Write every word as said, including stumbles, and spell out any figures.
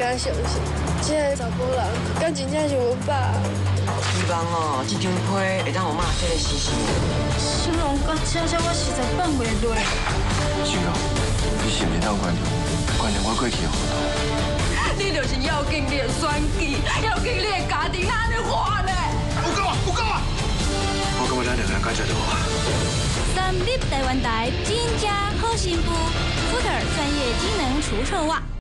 敢相信，这个查甫人敢真正是阮爸。希望哦，这张批会当我妈这个死心。小龙哥，这下我实在放袂落。小龙，你是袂当原谅，原谅我过去的糊涂。 你就是要紧你的选举，要紧你的家庭，安尼话呢？有够啊！有够啊！我感觉咱两个人感情就好。三立台湾台真正好媳妇，福特专业机能除臭袜。